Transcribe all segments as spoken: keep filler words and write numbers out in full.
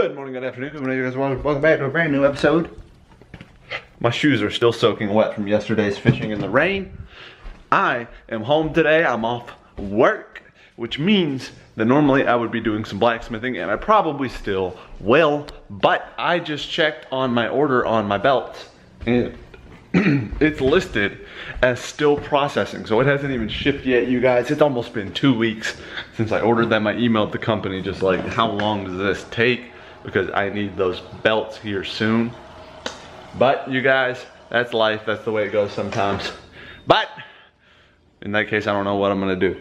Good morning, good afternoon, good morning, guys. Welcome back to a brand new episode. My shoes are still soaking wet from yesterday's fishing in the rain. I am home today. I'm off work, which means that normally I would be doing some blacksmithing, and I probably still will, but I just checked on my order on my belt, and it's listed as still processing, so it hasn't even shipped yet, you guys. It's almost been two weeks since I ordered them. I emailed the company just like, how long does this take, because I need those belts here soon. But you guys, that's life. That's the way it goes sometimes. But in that case, I don't know what I'm gonna do.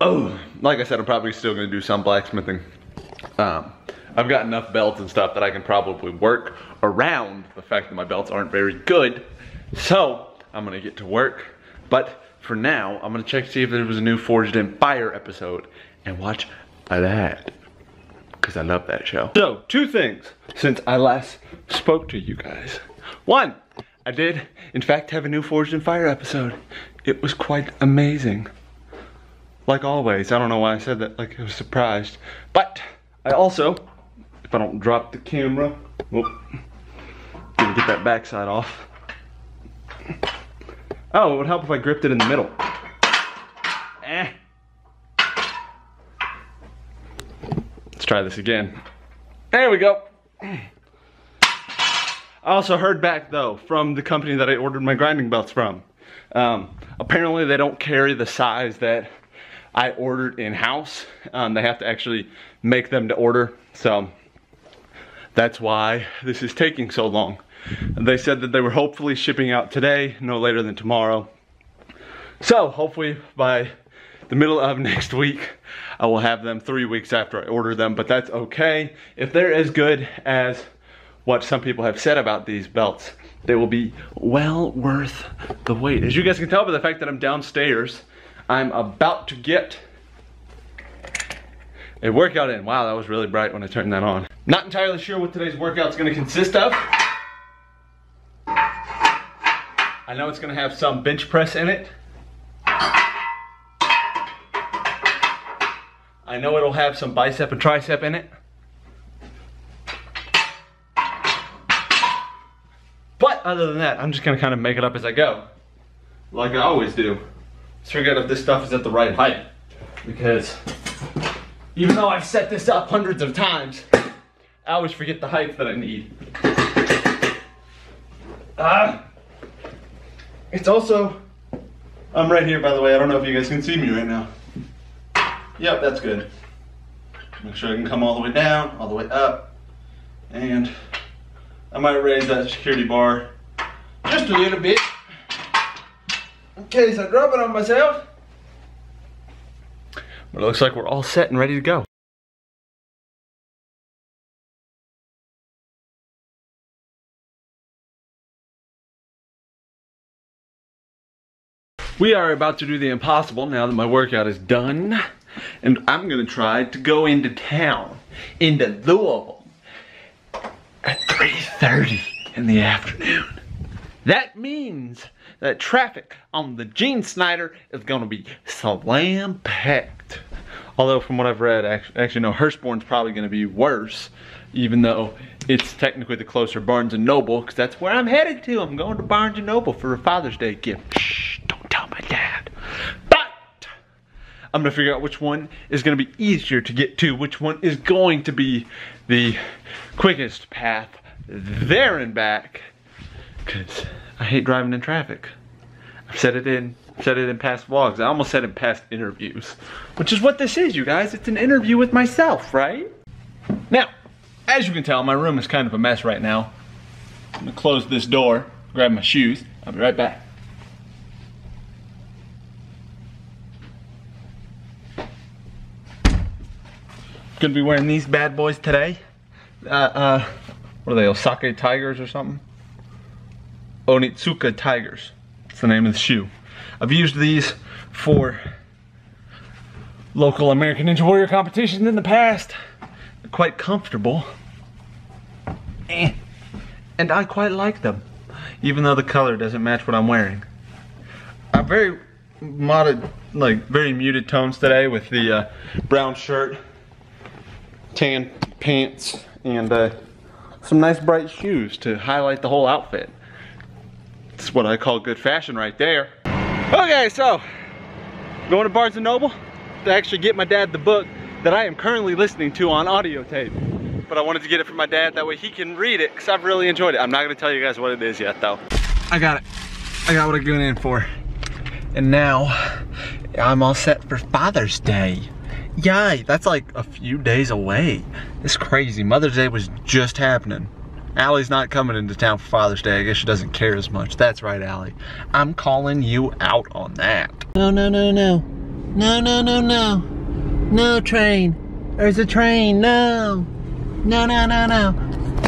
Oh, like I said, I'm probably still gonna do some blacksmithing. um I've got enough belts and stuff that I can probably work around the fact that my belts aren't very good. So I'm gonna get to work. But for now, I'm gonna check to see if there was a new Forged in Fire episode and watch that, because I love that show. So two things since I last spoke to you guys. One, I did in fact have a new Forged in Fire episode. It was quite amazing. Like always, I don't know why I said that, like I was surprised. But I also, if I don't drop the camera, whoop, gonna get that backside off. Oh, it would help if I gripped it in the middle. Eh. Let's try this again. There we go. I also heard back though from the company that I ordered my grinding belts from. Um, apparently they don't carry the size that I ordered in-house. Um, they have to actually make them to order. So that's why this is taking so long. They said that they were hopefully shipping out today, no later than tomorrow. So hopefully by the middle of next week, I will have them three weeks after I order them, but that's okay. If they're as good as what some people have said about these belts, they will be well worth the wait. As you guys can tell by the fact that I'm downstairs, I'm about to get a workout in. Wow, that was really bright when I turned that on. Not entirely sure what today's workout's gonna consist of. I know it's gonna have some bench press in it. I know it'll have some bicep and tricep in it. But other than that, I'm just gonna kind of make it up as I go, like I always do. Let's figure out if this stuff is at the right height, because even though I've set this up hundreds of times, I always forget the height that I need. Uh, it's also, I'm right here by the way, I don't know if you guys can see me right now. Yep, that's good. Make sure I can come all the way down, all the way up, and I might raise that security bar just a little bit. Okay, so I drop it on myself. But it looks like we're all set and ready to go. We are about to do the impossible now that my workout is done. And I'm gonna try to go into town, into Louisville, at three thirty in the afternoon. That means that traffic on the Gene Snyder is going to be slam packed. Although from what I've read, actually, actually no, Hirschborn's probably going to be worse, even though it's technically the closer Barnes and Noble, because that's where I'm headed to. I'm going to Barnes and Noble for a Father's Day gift. Shh, don't tell my dad. But I'm going to figure out which one is going to be easier to get to, which one is going to be the quickest path there and back. Because I hate driving in traffic. I've said it in, said it in past vlogs. I almost said it in past interviews, which is what this is, you guys. It's an interview with myself, right? Now, as you can tell, my room is kind of a mess right now. I'm gonna close this door, grab my shoes. I'll be right back. Gonna be wearing these bad boys today. Uh, uh, what are they, Onitsuka Tigers or something? Onitsuka Tigers. That's the name of the shoe. I've used these for local American Ninja Warrior competitions in the past. They're quite comfortable. Eh. And I quite like them, even though the color doesn't match what I'm wearing. I'm very modded, like very muted tones today with the uh, brown shirt tan pants, and uh, some nice bright shoes to highlight the whole outfit. That's what I call good fashion right there. Okay, so going to Barnes and Noble to actually get my dad the book that I am currently listening to on audio tape. But I wanted to get it for my dad, that way he can read it, because I've really enjoyed it. I'm not going to tell you guys what it is yet, though. I got it. I got what I'm going in for. And now, I'm all set for Father's Day. Yay, that's like a few days away. It's crazy. Mother's Day was just happening. Allie's not coming into town for Father's Day. I guess she doesn't care as much. That's right, Allie. I'm calling you out on that. No, no, no, no. No, no, no, no. No train. There's a train. No. No, no, no, no.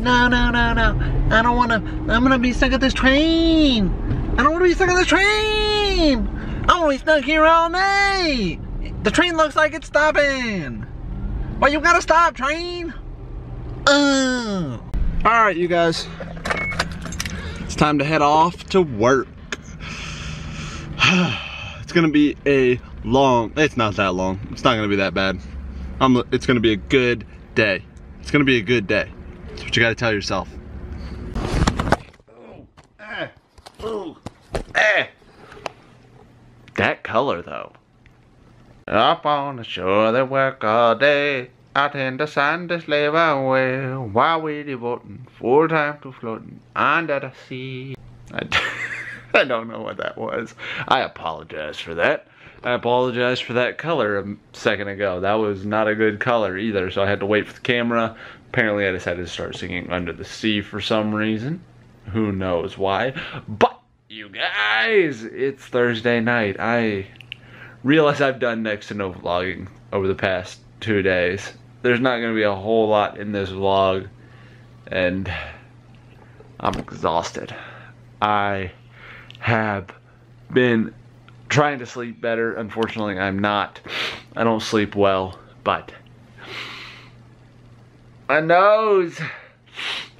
No, no, no, no. I don't want to. I'm going to be stuck at this train. I don't want to be stuck at this train. I'm going to be stuck here all night. The train looks like it's stopping. Well, you got to stop, train. Uh. All right, you guys. It's time to head off to work. It's going to be a long. It's not that long. It's not going to be that bad. I'm, it's going to be a good day. It's gonna be a good day. That's what you gotta tell yourself. Ooh, ah, ooh, ah. That color though. Up on the shore they work all day, out in the sun they slave away, while we devoting full time to floating under the sea. I, I don't know what that was. I apologize for that. I apologize for that color a second ago. That was not a good color either, so I had to wait for the camera. Apparently I decided to start singing Under the Sea for some reason. Who knows why? But, you guys, it's Thursday night. I realize I've done next to no vlogging over the past two days. There's not going to be a whole lot in this vlog, and I'm exhausted. I have been trying to sleep better. Unfortunately, I'm not. I don't sleep well, but my nose.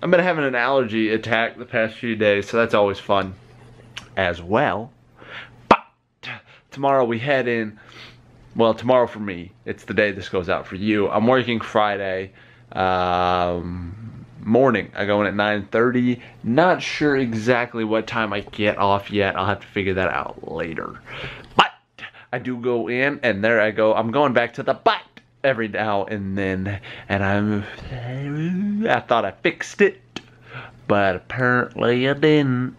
I've been having an allergy attack the past few days, so that's always fun as well. But tomorrow we head in. Well, tomorrow for me, it's the day this goes out for you. I'm working Friday um, morning. I go in at nine thirty. Not sure exactly what time I get off yet. I'll have to figure that out later. But I do go in, and there I go. I'm going back to the butt every now and then, and I'm I thought I fixed it, but apparently I didn't.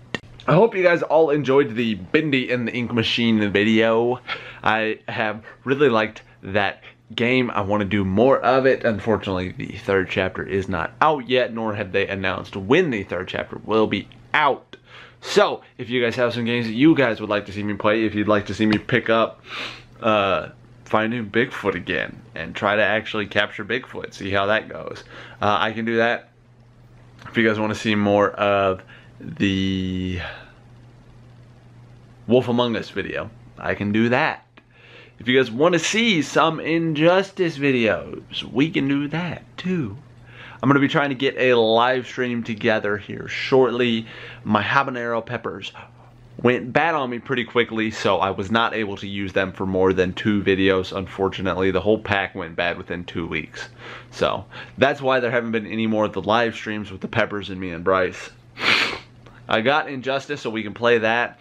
I hope you guys all enjoyed the Bendy and the Ink Machine video. I have really liked that game. I want to do more of it. Unfortunately, the third chapter is not out yet, nor have they announced when the third chapter will be out. So if you guys have some games that you guys would like to see me play, if you'd like to see me pick up uh finding Bigfoot again and try to actually capture Bigfoot, see how that goes, uh, I can do that. If you guys want to see more of the Wolf Among Us video, I can do that. If you guys want to see some Injustice videos, we can do that too. I'm going to be trying to get a live stream together here shortly. My habanero peppers went bad on me pretty quickly, so I was not able to use them for more than two videos, unfortunately. The whole pack went bad within two weeks. So that's why there haven't been any more of the live streams with the peppers and me and Bryce. I got Injustice, so we can play that.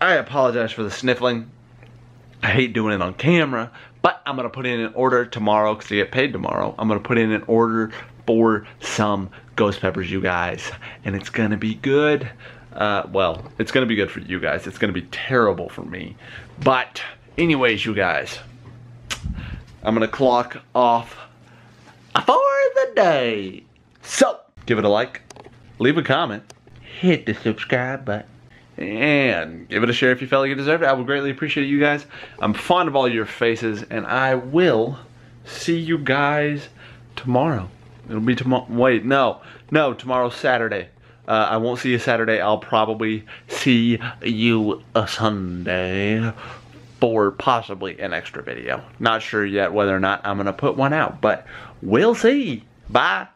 I apologize for the sniffling. I hate doing it on camera, but I'm going to put in an order tomorrow, because I get paid tomorrow. I'm going to put in an order for some ghost peppers, you guys, and it's going to be good. Uh, well, it's going to be good for you guys. It's going to be terrible for me. But anyways, you guys, I'm going to clock off for the day. So give it a like, leave a comment, hit the subscribe button, and give it a share if you felt like you deserved it. I would greatly appreciate it, you guys. I'm fond of all your faces, and I will see you guys tomorrow. It'll be tomorrow. Wait, no. No, tomorrow's Saturday. Uh, I won't see you Saturday. I'll probably see you a Sunday for possibly an extra video. Not sure yet whether or not I'm going to put one out, but we'll see. Bye.